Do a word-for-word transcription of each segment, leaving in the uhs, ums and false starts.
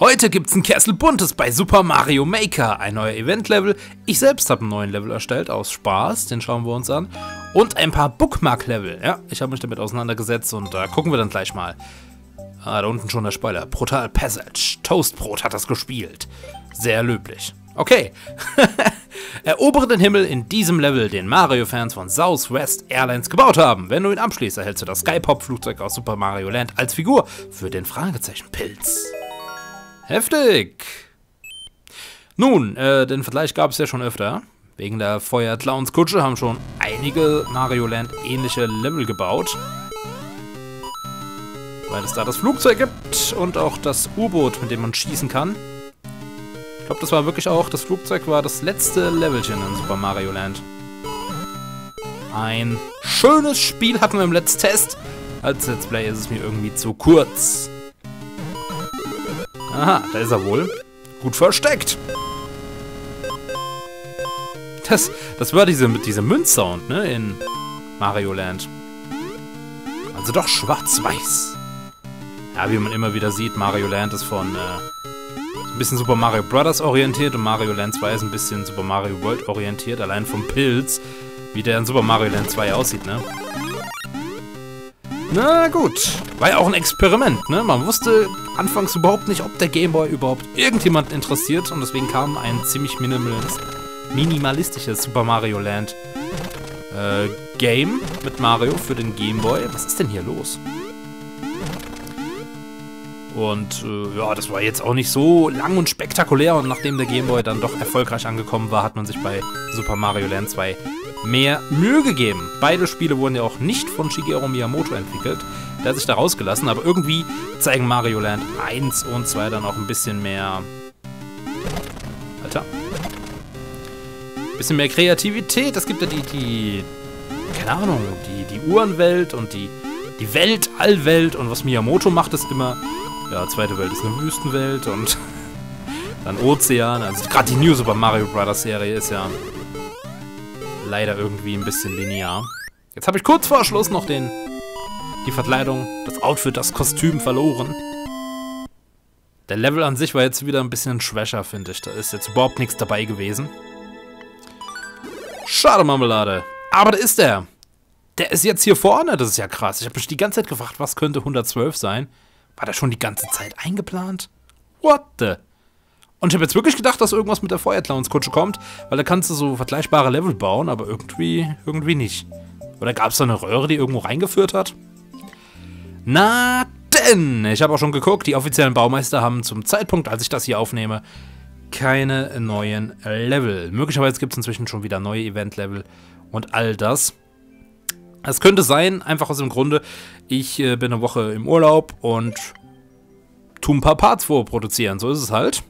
Heute gibt's ein Kessel Buntes bei Super Mario Maker, ein neuer Event-Level, ich selbst habe einen neuen Level erstellt, aus Spaß, den schauen wir uns an, und ein paar Bookmark-Level, ja, ich habe mich damit auseinandergesetzt und da äh, gucken wir dann gleich mal. Ah, da unten schon der Spoiler, Brutal Passage, Toastbrot hat das gespielt, sehr löblich. Okay, erobere den Himmel in diesem Level, den Mario-Fans von Southwest Airlines gebaut haben. Wenn du ihn abschließt, erhältst du das Skypop-Flugzeug aus Super Mario Land als Figur für den Fragezeichen-Pilz. Heftig! Nun, äh, den Vergleich gab es ja schon öfter. Wegen der Feuer-Clowns-Kutsche haben schon einige Mario Land-ähnliche Level gebaut. Weil es da das Flugzeug gibt und auch das U-Boot, mit dem man schießen kann. Ich glaube, das war wirklich auch, das Flugzeug war das letzte Levelchen in Super Mario Land. Ein schönes Spiel hatten wir im Let's Test. Als Let's Play ist es mir irgendwie zu kurz. Aha, da ist er wohl. Gut versteckt. Das, das war diese, diese Münzsound, ne, in Mario Land. Also doch schwarz-weiß. Ja, wie man immer wieder sieht, Mario Land ist von... Äh, bisschen Super Mario Brothers orientiert und Mario Land zwei ist ein bisschen Super Mario World orientiert, allein vom Pilz, wie der in Super Mario Land zwei aussieht, ne? Na gut, war ja auch ein Experiment, ne? Man wusste anfangs überhaupt nicht, ob der Game Boy überhaupt irgendjemanden interessiert und deswegen kam ein ziemlich minimalistisches Super Mario Land äh, Game mit Mario für den Game Boy. Was ist denn hier los? Und äh, ja, das war jetzt auch nicht so lang und spektakulär und nachdem der Game Boy dann doch erfolgreich angekommen war, hat man sich bei Super Mario Land zwei mehr Mühe gegeben. Beide Spiele wurden ja auch nicht von Shigeru Miyamoto entwickelt, der hat sich da rausgelassen, aber irgendwie zeigen Mario Land eins und zwei dann auch ein bisschen mehr... Alter. Ein bisschen mehr Kreativität, es gibt ja die, die... keine Ahnung, die, die Uhrenwelt und die, die Welt, Allwelt und was Miyamoto macht, ist immer... Ja, zweite Welt ist eine Wüstenwelt und dann Ozean. Also gerade die New Super Mario Brothers Serie ist ja leider irgendwie ein bisschen linear. Jetzt habe ich kurz vor Schluss noch den, die Verkleidung, das Outfit, das Kostüm verloren. Der Level an sich war jetzt wieder ein bisschen schwächer, finde ich. Da ist jetzt überhaupt nichts dabei gewesen. Schade, Marmelade. Aber da ist er. Der ist jetzt hier vorne. Das ist ja krass. Ich habe mich die ganze Zeit gefragt, was könnte hundertzwölf sein? War das schon die ganze Zeit eingeplant? What the? Und ich habe jetzt wirklich gedacht, dass irgendwas mit der Feuerclowns-Kutsche kommt, weil da kannst du so vergleichbare Level bauen, aber irgendwie, irgendwie nicht. Oder gab es da eine Röhre, die irgendwo reingeführt hat? Na denn! Ich habe auch schon geguckt, die offiziellen Baumeister haben zum Zeitpunkt, als ich das hier aufnehme, keine neuen Level. Möglicherweise gibt es inzwischen schon wieder neue Event-Level und all das. Es könnte sein, einfach aus dem Grunde, ich äh, bin eine Woche im Urlaub und tu ein paar Parts vorproduzieren. So ist es halt.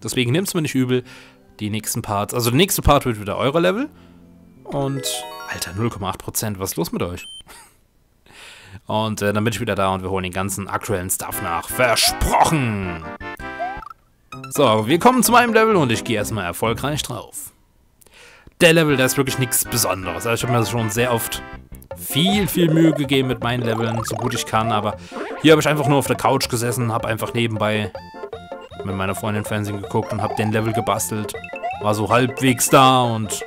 Deswegen nimmt's mir nicht übel. Die nächsten Parts, also der nächste Part wird wieder eure Level. Und, alter, null Komma acht Prozent, was ist los mit euch? Und äh, dann bin ich wieder da und wir holen den ganzen aktuellen Stuff nach. Versprochen! So, wir kommen zu meinem Level und ich gehe erstmal erfolgreich drauf. Der Level, da ist wirklich nichts Besonderes. Also ich habe mir das schon sehr oft viel, viel Mühe gegeben mit meinen Leveln, so gut ich kann, aber hier habe ich einfach nur auf der Couch gesessen, habe einfach nebenbei mit meiner Freundin Fernsehen geguckt und habe den Level gebastelt. War so halbwegs da und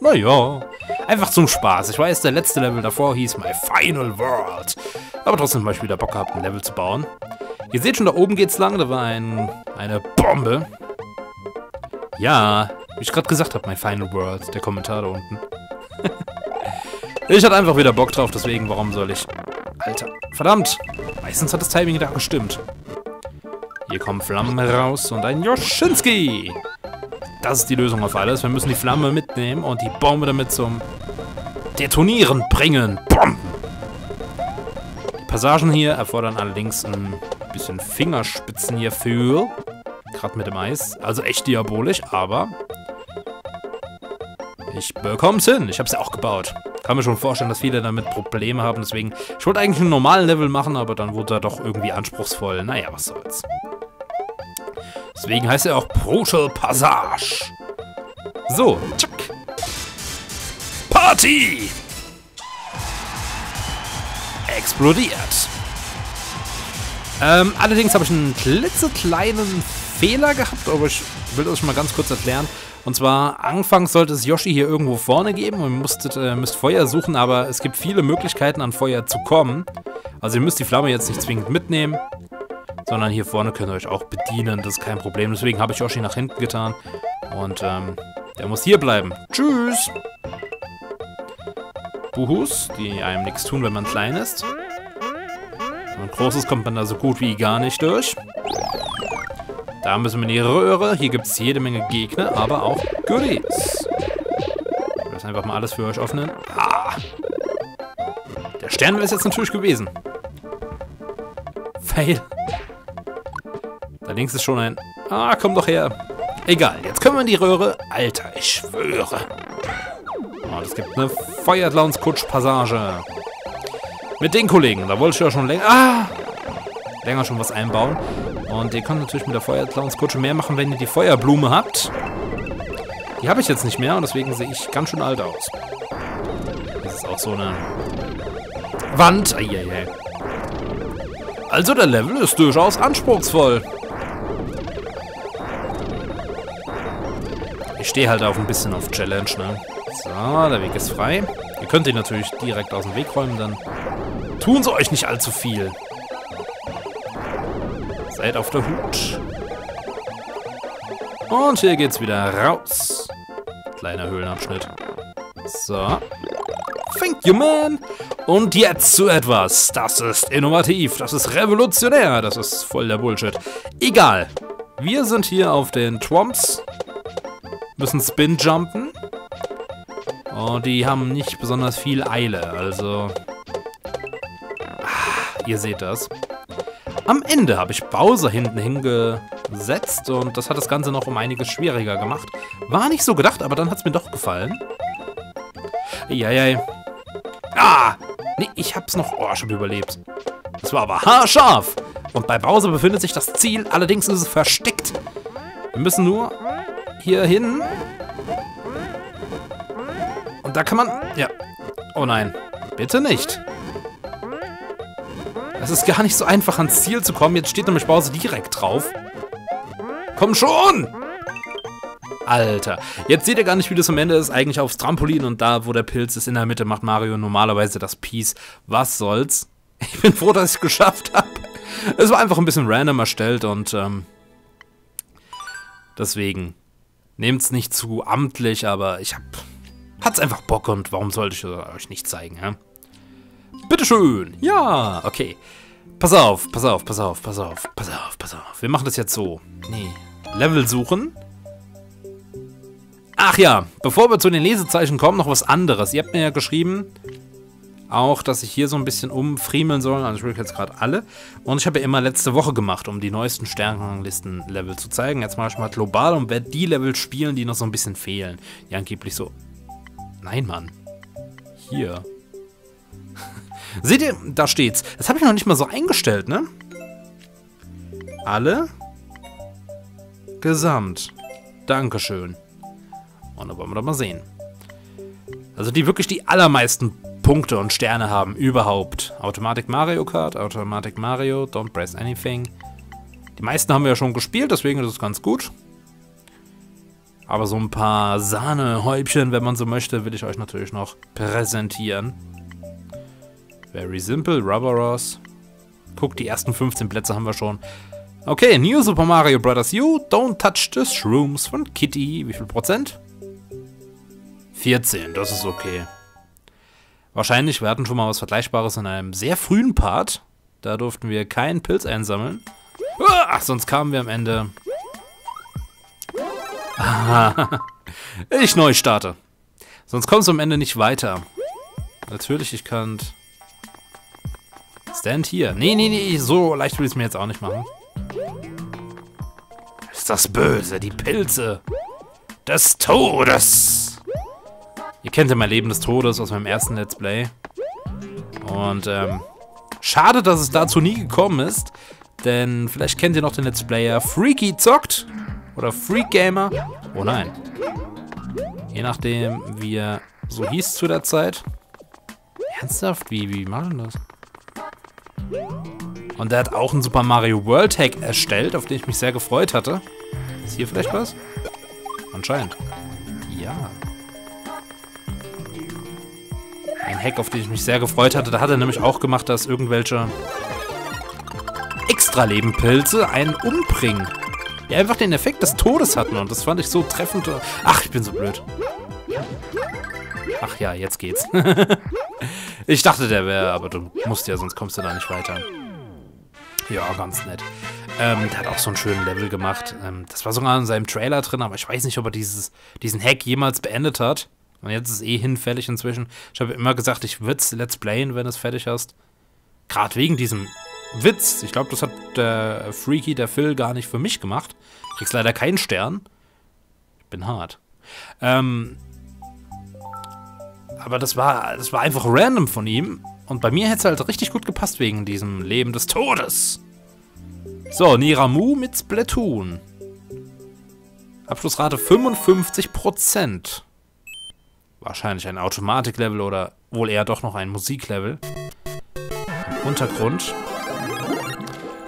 naja, einfach zum Spaß. Ich weiß, der letzte Level davor hieß My Final World, aber trotzdem habe ich wieder Bock gehabt, ein Level zu bauen. Ihr seht schon, da oben geht's lang, da war ein, eine Bombe. Ja, wie ich gerade gesagt habe, My Final World, der Kommentar da unten. Ich hatte einfach wieder Bock drauf, deswegen, warum soll ich... Alter, verdammt! Meistens hat das Timing da gestimmt. Hier kommen Flammen raus und ein Joschinski! Das ist die Lösung auf alles. Wir müssen die Flamme mitnehmen und die Bombe damit zum Detonieren bringen. Bomben! Die Passagen hier erfordern allerdings ein bisschen Fingerspitzen hierfür. Gerade mit dem Eis. Also echt diabolisch, aber... Ich bekomm's hin. Ich hab's ja auch gebaut. Kann mir schon vorstellen, dass viele damit Probleme haben, deswegen... Ich wollte eigentlich einen normalen Level machen, aber dann wurde er doch irgendwie anspruchsvoll. Naja, was soll's. Deswegen heißt er auch Brutal Passage. So, tschack. Party! Explodiert. Ähm, allerdings habe ich einen klitzekleinen Fehler gehabt, aber ich will das mal ganz kurz erklären. Und zwar, anfangs sollte es Yoshi hier irgendwo vorne geben und ihr müsstet, äh, müsst Feuer suchen, aber es gibt viele Möglichkeiten, an Feuer zu kommen. Also ihr müsst die Flamme jetzt nicht zwingend mitnehmen, sondern hier vorne könnt ihr euch auch bedienen, das ist kein Problem. Deswegen habe ich Yoshi nach hinten getan und ähm, der muss hier bleiben. Tschüss! Buhus, die einem nichts tun, wenn man klein ist. Wenn man groß ist, kommt man da so gut wie gar nicht durch. Da müssen wir in die Röhre. Hier gibt es jede Menge Gegner, aber auch Goodies. Ich lasse einfach mal alles für euch öffnen. Ah! Der Stern wäre es jetzt natürlich gewesen. Fail. Da links ist schon ein... Ah, komm doch her. Egal, jetzt können wir in die Röhre. Alter, ich schwöre. Oh, das gibt eine Feuerclowns-Kutsch-Passage. Mit den Kollegen. Da wollte ich ja schon länger... Ah! Länger schon was einbauen. Und ihr könnt natürlich mit der Feuerclowns-Kutsche mehr machen, wenn ihr die Feuerblume habt. Die habe ich jetzt nicht mehr und deswegen sehe ich ganz schön alt aus. Das ist auch so eine Wand. Eieiei. Also der Level ist durchaus anspruchsvoll. Ich stehe halt auch ein bisschen auf Challenge, ne? So, der Weg ist frei. Ihr könnt ihn natürlich direkt aus dem Weg räumen, dann tun sie euch nicht allzu viel. Seid auf der Hut. Und hier geht's wieder raus. Kleiner Höhlenabschnitt. So. Thank you, man. Und jetzt zu etwas. Das ist innovativ. Das ist revolutionär. Das ist voll der Bullshit. Egal. Wir sind hier auf den Twomps. Müssen Spin-Jumpen. Und die haben nicht besonders viel Eile. Also... Ah, ihr seht das. Am Ende habe ich Bowser hinten hingesetzt und das hat das Ganze noch um einiges schwieriger gemacht. War nicht so gedacht, aber dann hat es mir doch gefallen. Eieiei. Ah! Nee, ich hab's noch oh, schon überlebt. Das war aber haarscharf. Und bei Bowser befindet sich das Ziel, allerdings ist es versteckt. Wir müssen nur hier hin. Und da kann man... Ja. Oh nein. Bitte nicht. Es ist gar nicht so einfach, ans Ziel zu kommen. Jetzt steht nämlich Bowser direkt drauf. Komm schon! Alter. Jetzt seht ihr gar nicht, wie das am Ende ist. Eigentlich aufs Trampolin und da, wo der Pilz ist, in der Mitte macht Mario normalerweise das Peace. Was soll's? Ich bin froh, dass ich es geschafft habe. Es war einfach ein bisschen random erstellt und ähm, deswegen nehmt's nicht zu amtlich, aber ich hab, hat's einfach Bock und warum sollte ich euch nicht zeigen, hä? Bitteschön. Ja, okay. Pass auf, pass auf, pass auf, pass auf, pass auf, pass auf. Wir machen das jetzt so. Nee. Level suchen. Ach ja, bevor wir zu den Lesezeichen kommen, noch was anderes. Ihr habt mir ja geschrieben, auch, dass ich hier so ein bisschen umfriemeln soll. Also ich will jetzt gerade alle. Und ich habe ja immer letzte Woche gemacht, um die neuesten Sternenlisten-Level zu zeigen. Jetzt mache ich mal global und werde die Level spielen, die noch so ein bisschen fehlen. Die angeblich so... Nein, Mann. Hier... Seht ihr, da steht's. Das habe ich noch nicht mal so eingestellt, ne? Alle. Gesamt. Dankeschön. Und da wollen wir doch mal sehen. Also die wirklich die allermeisten Punkte und Sterne haben überhaupt. Automatic Mario Kart, Automatic Mario, Don't Press Anything. Die meisten haben wir ja schon gespielt, deswegen ist es ganz gut. Aber so ein paar Sahnehäubchen, wenn man so möchte, will ich euch natürlich noch präsentieren. Very simple, Rubber Ross. Guck, die ersten fünfzehn Plätze haben wir schon. Okay, New Super Mario Brothers U, Don't Touch the Shrooms von Kitty. Wie viel Prozent? vierzehn, das ist okay. Wahrscheinlich, wir hatten schon mal was Vergleichbares in einem sehr frühen Part. Da durften wir keinen Pilz einsammeln. Ach, sonst kamen wir am Ende... Ich neu starte. Sonst kommst du am Ende nicht weiter. Natürlich, ich kann... Stand hier. Nee, nee, nee, so leicht will ich es mir jetzt auch nicht machen. Ist das böse, die Pilze des Todes. Ihr kennt ja mein Leben des Todes aus meinem ersten Let's Play. Und ähm, schade, dass es dazu nie gekommen ist. Denn vielleicht kennt ihr noch den Let's Player Freaky Zockt oder Freak Gamer. Oh nein. Je nachdem, wie er so hieß zu der Zeit. Ernsthaft? Wie, wie machen das? Und der hat auch einen Super Mario World Hack erstellt, auf den ich mich sehr gefreut hatte. Ist hier vielleicht was? Anscheinend. Ja. Ein Hack, auf den ich mich sehr gefreut hatte. Da hat er nämlich auch gemacht, dass irgendwelche Extralebenpilze einen umbringen. Die einfach den Effekt des Todes hatten. Und das fand ich so treffend. Ach, ich bin so blöd. Ach ja, jetzt geht's. Ich dachte, der wäre, aber du musst ja, sonst kommst du da nicht weiter. Ja, ganz nett. Ähm, der hat auch so einen schönen Level gemacht. Ähm, das war sogar in seinem Trailer drin, aber ich weiß nicht, ob er dieses, diesen Hack jemals beendet hat. Und jetzt ist es eh hinfällig inzwischen. Ich habe immer gesagt, ich würde es let's playen, wenn es fertig hast. Gerade wegen diesem Witz. Ich glaube, das hat der Freaky, der Phil, gar nicht für mich gemacht. Ich krieg's leider keinen Stern. Ich bin hart. Ähm... Aber das war, das war einfach random von ihm. Und bei mir hätte es halt richtig gut gepasst wegen diesem Leben des Todes. So, Niramu mit Splatoon. Abschlussrate fünfundfünfzig Prozent. Wahrscheinlich ein Automatiklevel oder wohl eher doch noch ein Musiklevel. Im Untergrund.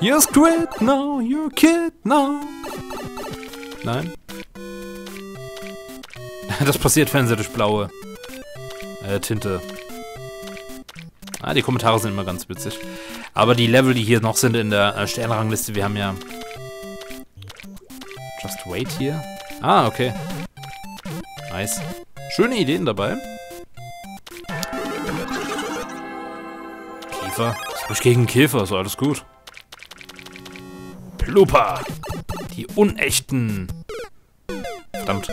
You're squid now, you're kid now. Nein. Das passiert, wenn sie durch blaue Tinte. Ah, die Kommentare sind immer ganz witzig. Aber die Level, die hier noch sind in der Sternrangliste, wir haben ja... Just wait hier. Ah, okay. Nice. Schöne Ideen dabei. Käfer. Was hab ich gegen Käfer? Ist alles gut. Plupa. Die unechten. Verdammt.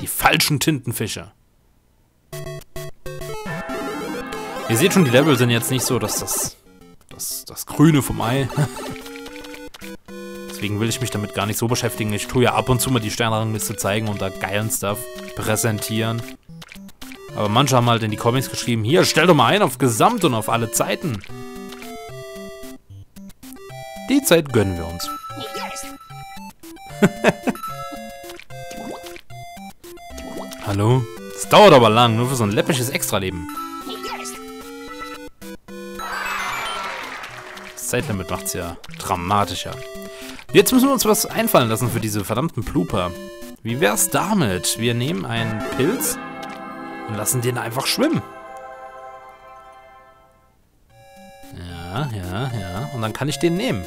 Die falschen Tintenfische. Ihr seht schon, die Level sind jetzt nicht so, dass das, das, das Grüne vom Ei. Deswegen will ich mich damit gar nicht so beschäftigen. Ich tue ja ab und zu mal die Sternrangliste zeigen und da geilen Stuff präsentieren. Aber manche haben halt in die Comics geschrieben, hier, stell doch mal ein auf Gesamt und auf alle Zeiten. Die Zeit gönnen wir uns. Hallo? Das dauert aber lang, nur für so ein läppisches Extraleben. Zeitlimit macht's ja dramatischer. Jetzt müssen wir uns was einfallen lassen für diese verdammten Blooper. Wie wär's damit? Wir nehmen einen Pilz und lassen den einfach schwimmen. Ja, ja, ja. Und dann kann ich den nehmen.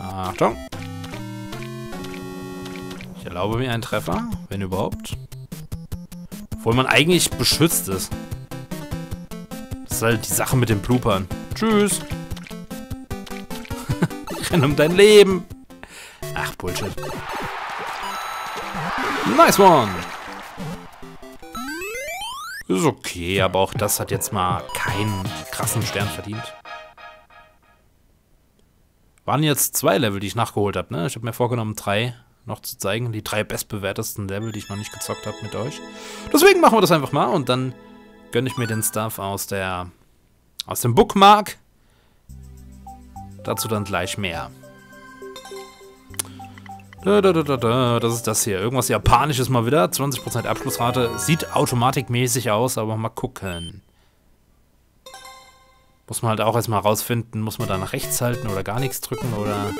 Achtung. Ich erlaube mir einen Treffer, wenn überhaupt. Obwohl man eigentlich beschützt ist. Das ist halt die Sache mit den Bloopern. Tschüss. Um dein Leben. Ach, Bullshit. Nice one. Ist okay, aber auch das hat jetzt mal keinen krassen Stern verdient. Waren jetzt zwei Level, die ich nachgeholt habe, ne? Ich habe mir vorgenommen, drei noch zu zeigen. Die drei bestbewertesten Level, die ich noch nicht gezockt habe mit euch. Deswegen machen wir das einfach mal und dann gönne ich mir den Stuff aus der, aus dem Bookmark. Dazu dann gleich mehr. Da, da, da, da, das ist das hier. Irgendwas Japanisches mal wieder. zwanzig Prozent Abschlussrate. Sieht automatikmäßig aus, aber mal gucken. Muss man halt auch erstmal rausfinden, muss man da nach rechts halten oder gar nichts drücken oder...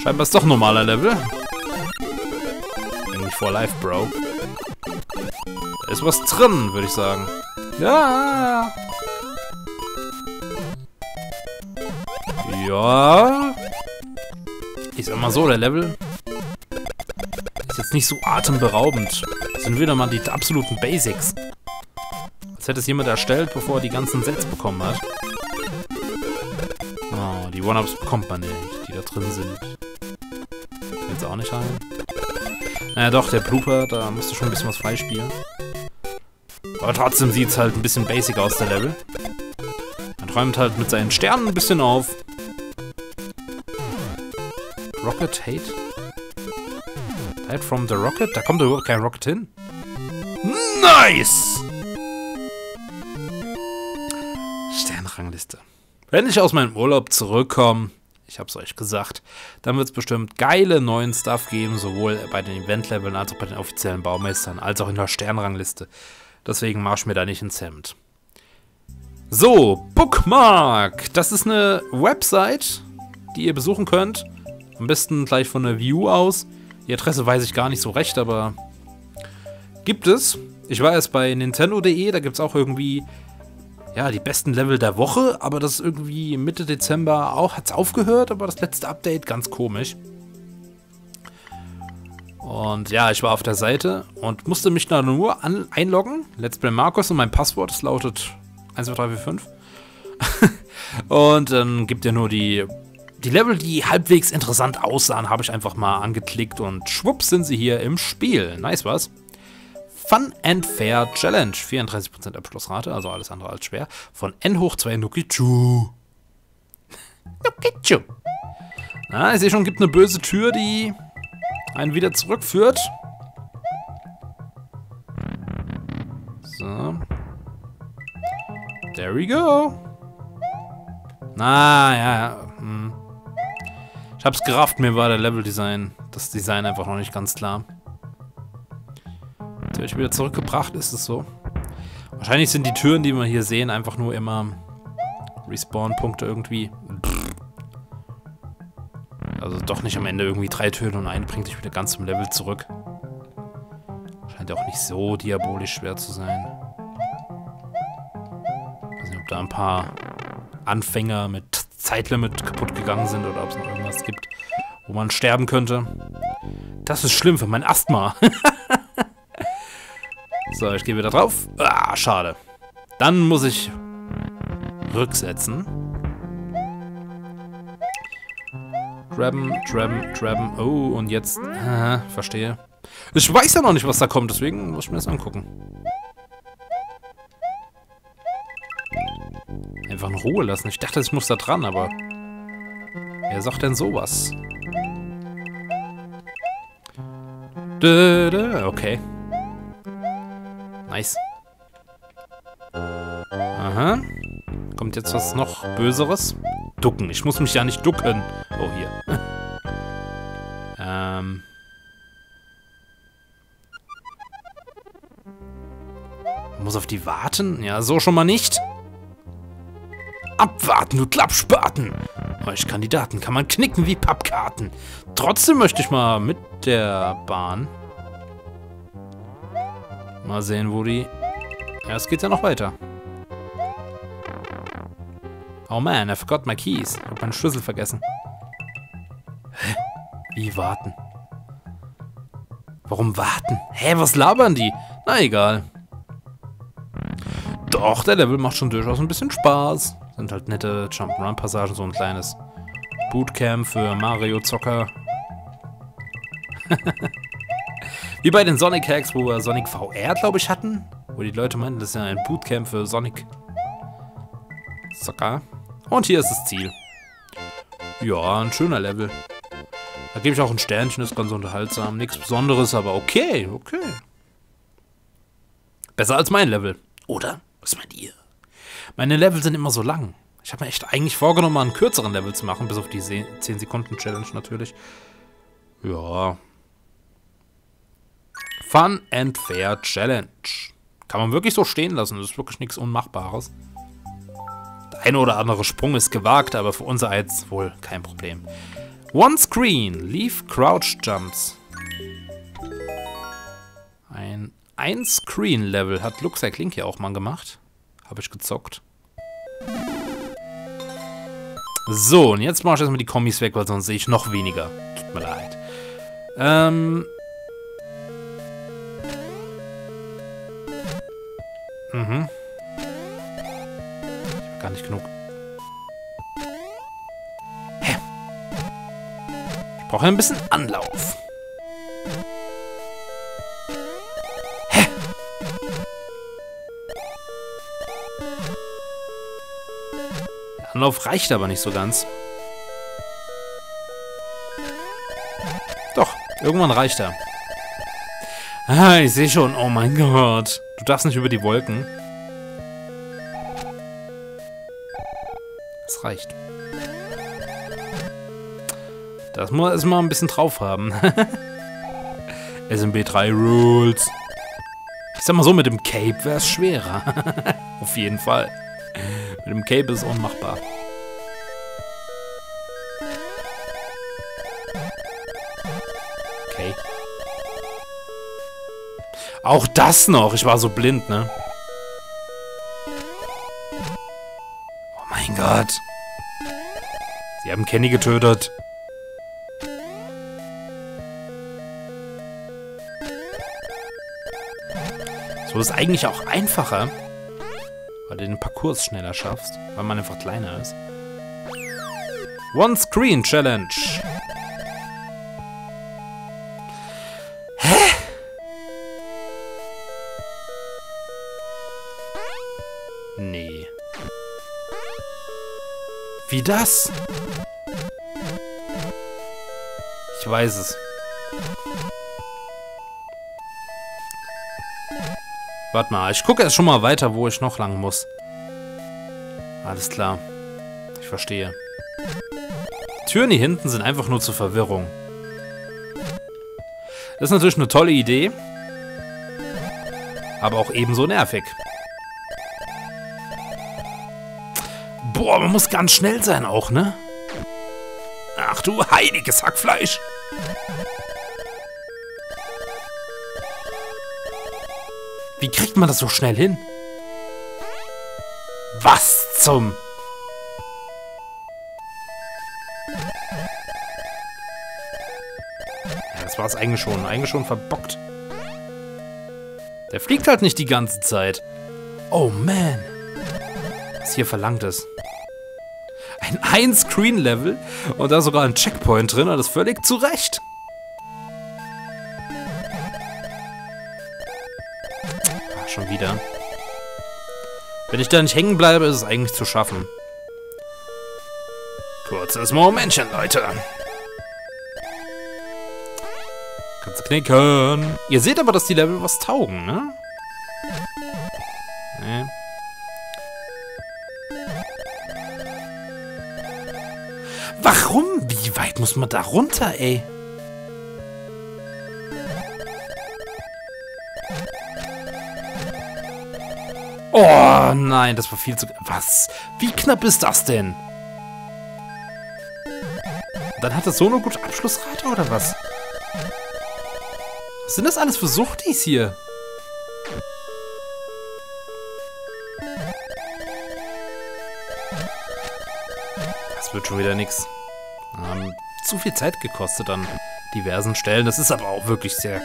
Scheinbar ist doch ein normaler Level. Irgendwie for life, Bro. Da ist was drin, würde ich sagen. Ja! Ja, ich sag mal so, der Level ist jetzt nicht so atemberaubend. Das sind wieder mal die absoluten Basics. Als hätte es jemand erstellt, bevor er die ganzen Sets bekommen hat. Oh, die One-Ups bekommt man nicht, die da drin sind. Willst du auch nicht rein? Naja doch, der Blooper, da musst du schon ein bisschen was freispielen. Aber trotzdem sieht es halt ein bisschen basic aus, der Level. Man träumt halt mit seinen Sternen ein bisschen auf. Rocket Hate? Hate from the Rocket? Da kommt überhaupt kein Rocket hin. Nice! Sternrangliste. Wenn ich aus meinem Urlaub zurückkomme, ich hab's euch gesagt, dann wird's bestimmt geile neuen Stuff geben, sowohl bei den Eventleveln als auch bei den offiziellen Baumeistern, als auch in der Sternrangliste. Deswegen marsch mir da nicht ins Hemd. So, Bookmark. Das ist eine Website, die ihr besuchen könnt. Am besten gleich von der View aus. Die Adresse weiß ich gar nicht so recht, aber gibt es. Ich war erst bei Nintendo punkt de, da gibt es auch irgendwie ja, die besten Level der Woche, aber das ist irgendwie Mitte Dezember auch, hat es aufgehört, aber das letzte Update, ganz komisch. Und ja, ich war auf der Seite und musste mich da nur an einloggen, LETSPLAYmarkus, und mein Passwort, das lautet eins zwei drei vier fünf. Und dann ähm, gibt ihr nur die, die Level, die halbwegs interessant aussahen, habe ich einfach mal angeklickt und schwupps sind sie hier im Spiel. Nice was. Fun and Fair Challenge, vierunddreißig Prozent Abschlussrate, also alles andere als schwer, von N hoch zwei Nukichu. Nukichu. Na, ich sehe schon, gibt eine böse Tür, die einen wieder zurückführt. So. There we go. Na, ja, ja. Hm. Ich hab's gerafft, mir war der Level-Design, das Design einfach noch nicht ganz klar. Ich wieder zurückgebracht, ist es so. Wahrscheinlich sind die Türen, die wir hier sehen, einfach nur immer Respawn-Punkte irgendwie. Also doch nicht am Ende irgendwie drei Türen und eine bringt dich wieder ganz zum Level zurück. Scheint ja auch nicht so diabolisch schwer zu sein. Ich weiß nicht, ob da ein paar Anfänger mit Zeitlimit kaputt gegangen sind oder ob es noch irgendwas gibt, wo man sterben könnte. Das ist schlimm für mein Asthma. So, ich gehe wieder drauf. Ah, schade. Dann muss ich rücksetzen. Trappen, trappen, trappen. Oh, und jetzt... Aha, verstehe. Ich weiß ja noch nicht, was da kommt, deswegen muss ich mir das angucken. Einfach in Ruhe lassen. Ich dachte, ich muss da dran, aber... Wer sagt denn sowas? Okay. Nice. Aha. Kommt jetzt was noch Böseres? Ducken. Ich muss mich ja nicht ducken. Oh, hier. ähm. Muss auf die warten? Ja, so schon mal nicht. Abwarten, du Klappspaten! Euch Kandidaten kann man knicken wie Pappkarten. Trotzdem möchte ich mal mit der Bahn... Mal sehen, wo die... Ja, es geht ja noch weiter. Oh man, I forgot my keys. Ich hab meinen Schlüssel vergessen. Hä? Wie warten? Warum warten? Hä, was labern die? Na egal. Doch, der Level macht schon durchaus ein bisschen Spaß. Sind halt nette Jump-Run-Passagen, so ein kleines Bootcamp für Mario-Zocker. Wie bei den Sonic Hacks, wo wir Sonic V R, glaube ich, hatten. Wo die Leute meinten, das ist ja ein Bootcamp für Sonic. Zocker. Und hier ist das Ziel. Ja, ein schöner Level. Da gebe ich auch ein Sternchen, ist ganz unterhaltsam. Nichts Besonderes, aber okay, okay. Besser als mein Level. Oder? Was meint ihr? Meine Level sind immer so lang. Ich habe mir echt eigentlich vorgenommen, mal einen kürzeren Level zu machen. Bis auf die zehn Sekunden Challenge natürlich. Ja... Fun and Fair Challenge. Kann man wirklich so stehen lassen, das ist wirklich nichts Unmachbares. Der eine oder andere Sprung ist gewagt, aber für unser Eiz wohl kein Problem. One Screen, Leaf Crouch Jumps. Ein Ein-Screen-Level hat Luxeik Link hier auch mal gemacht. Habe ich gezockt. So, und jetzt mache ich erstmal die Kommis weg, weil sonst sehe ich noch weniger. Tut mir leid. Ähm... Mhm. Ich hab gar nicht genug. Hä? Ich brauche ein bisschen Anlauf. Hä? Der Anlauf reicht aber nicht so ganz. Doch, irgendwann reicht er. Ah, ich sehe schon. Oh mein Gott. Du darfst nicht über die Wolken. Das reicht. Das muss erstmal ein bisschen drauf haben. S M B drei Rules. Ich sag mal so, mit dem Cape wäre es schwerer. Auf jeden Fall. Mit dem Cape ist es unmachbar. Okay. Auch das noch. Ich war so blind, ne? Oh mein Gott. Sie haben Kenny getötet. So ist eigentlich auch einfacher, weil du den Parcours schneller schaffst, weil man einfach kleiner ist. One Screen Challenge. Hä? Nee. Wie das? Ich weiß es. Warte mal, ich gucke erst schon mal weiter, wo ich noch lang muss. Alles klar. Ich verstehe. Türen hier hinten sind einfach nur zur Verwirrung. Das ist natürlich eine tolle Idee. Aber auch ebenso nervig. Boah, man muss ganz schnell sein auch, ne? Ach du heiliges Hackfleisch! Wie kriegt man das so schnell hin? Was zum... Ja, das war's eigentlich schon. Eigentlich schon verbockt. Der fliegt halt nicht die ganze Zeit. Oh man. Was hier verlangt ist. Ein Ein-Screen-Level und da sogar ein Checkpoint drin und das völlig zu Recht. Schon wieder. Wenn ich da nicht hängen bleibe, ist es eigentlich zu schaffen. Kurzes Momentchen, Leute. Kannst knicken. Ihr seht aber, dass die Level was taugen, ne? Ne. Warum? Wie weit muss man da runter, ey? Oh nein, das war viel zu... Was? Wie knapp ist das denn? Dann hat das so eine gute Abschlussrate, oder was? Was sind das alles für Suchtis hier? Das wird schon wieder nix. Ähm, zu viel Zeit gekostet an diversen Stellen. Das ist aber auch wirklich sehr,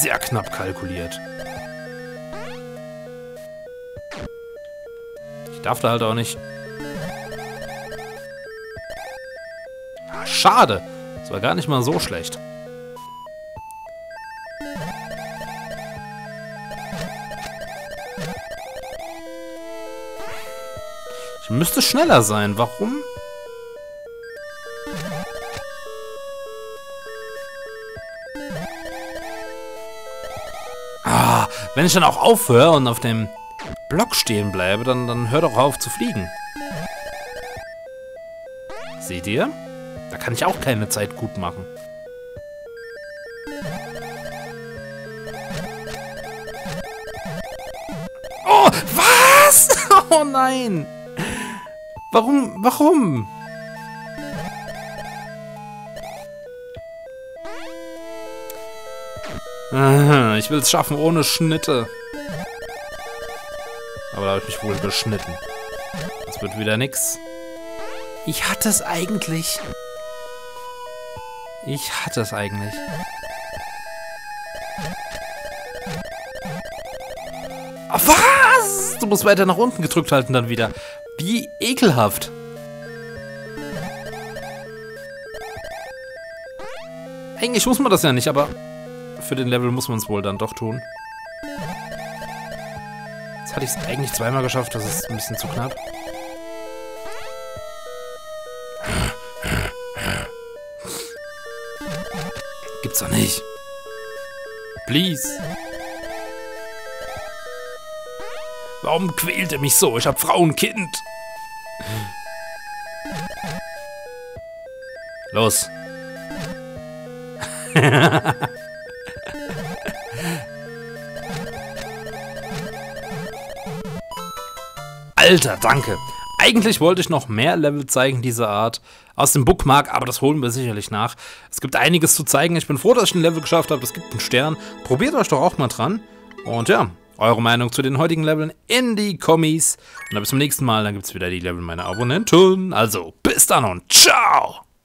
sehr knapp kalkuliert. Darf da halt auch nicht. Ah, schade. Das war gar nicht mal so schlecht. Ich müsste schneller sein. Warum? Ah, wenn ich dann auch aufhöre und auf dem Block stehen bleibe, dann, dann hör doch auf zu fliegen. Seht ihr? Da kann ich auch keine Zeit gut machen. Oh, was? Oh nein! Warum? Warum? Ich will es schaffen ohne Schnitte. Aber da habe ich mich wohl beschnitten. Das wird wieder nix. Ich hatte es eigentlich. Ich hatte es eigentlich. Oh, was? Du musst weiter nach unten gedrückt halten dann wieder. Wie ekelhaft. Eigentlich muss man das ja nicht, aber für den Level muss man es wohl dann doch tun. Hatte ich es eigentlich zweimal geschafft, das ist ein bisschen zu knapp. Gibt's doch nicht. Please. Warum quält er mich so? Ich hab Frau und Kind. Los. Alter, danke. Eigentlich wollte ich noch mehr Level zeigen dieser Art aus dem Bookmark, aber das holen wir sicherlich nach. Es gibt einiges zu zeigen. Ich bin froh, dass ich ein Level geschafft habe. Es gibt einen Stern. Probiert euch doch auch mal dran. Und ja, eure Meinung zu den heutigen Leveln in die Kommis. Und dann bis zum nächsten Mal. Dann gibt es wieder die Level meiner Abonnenten. Also, bis dann und ciao!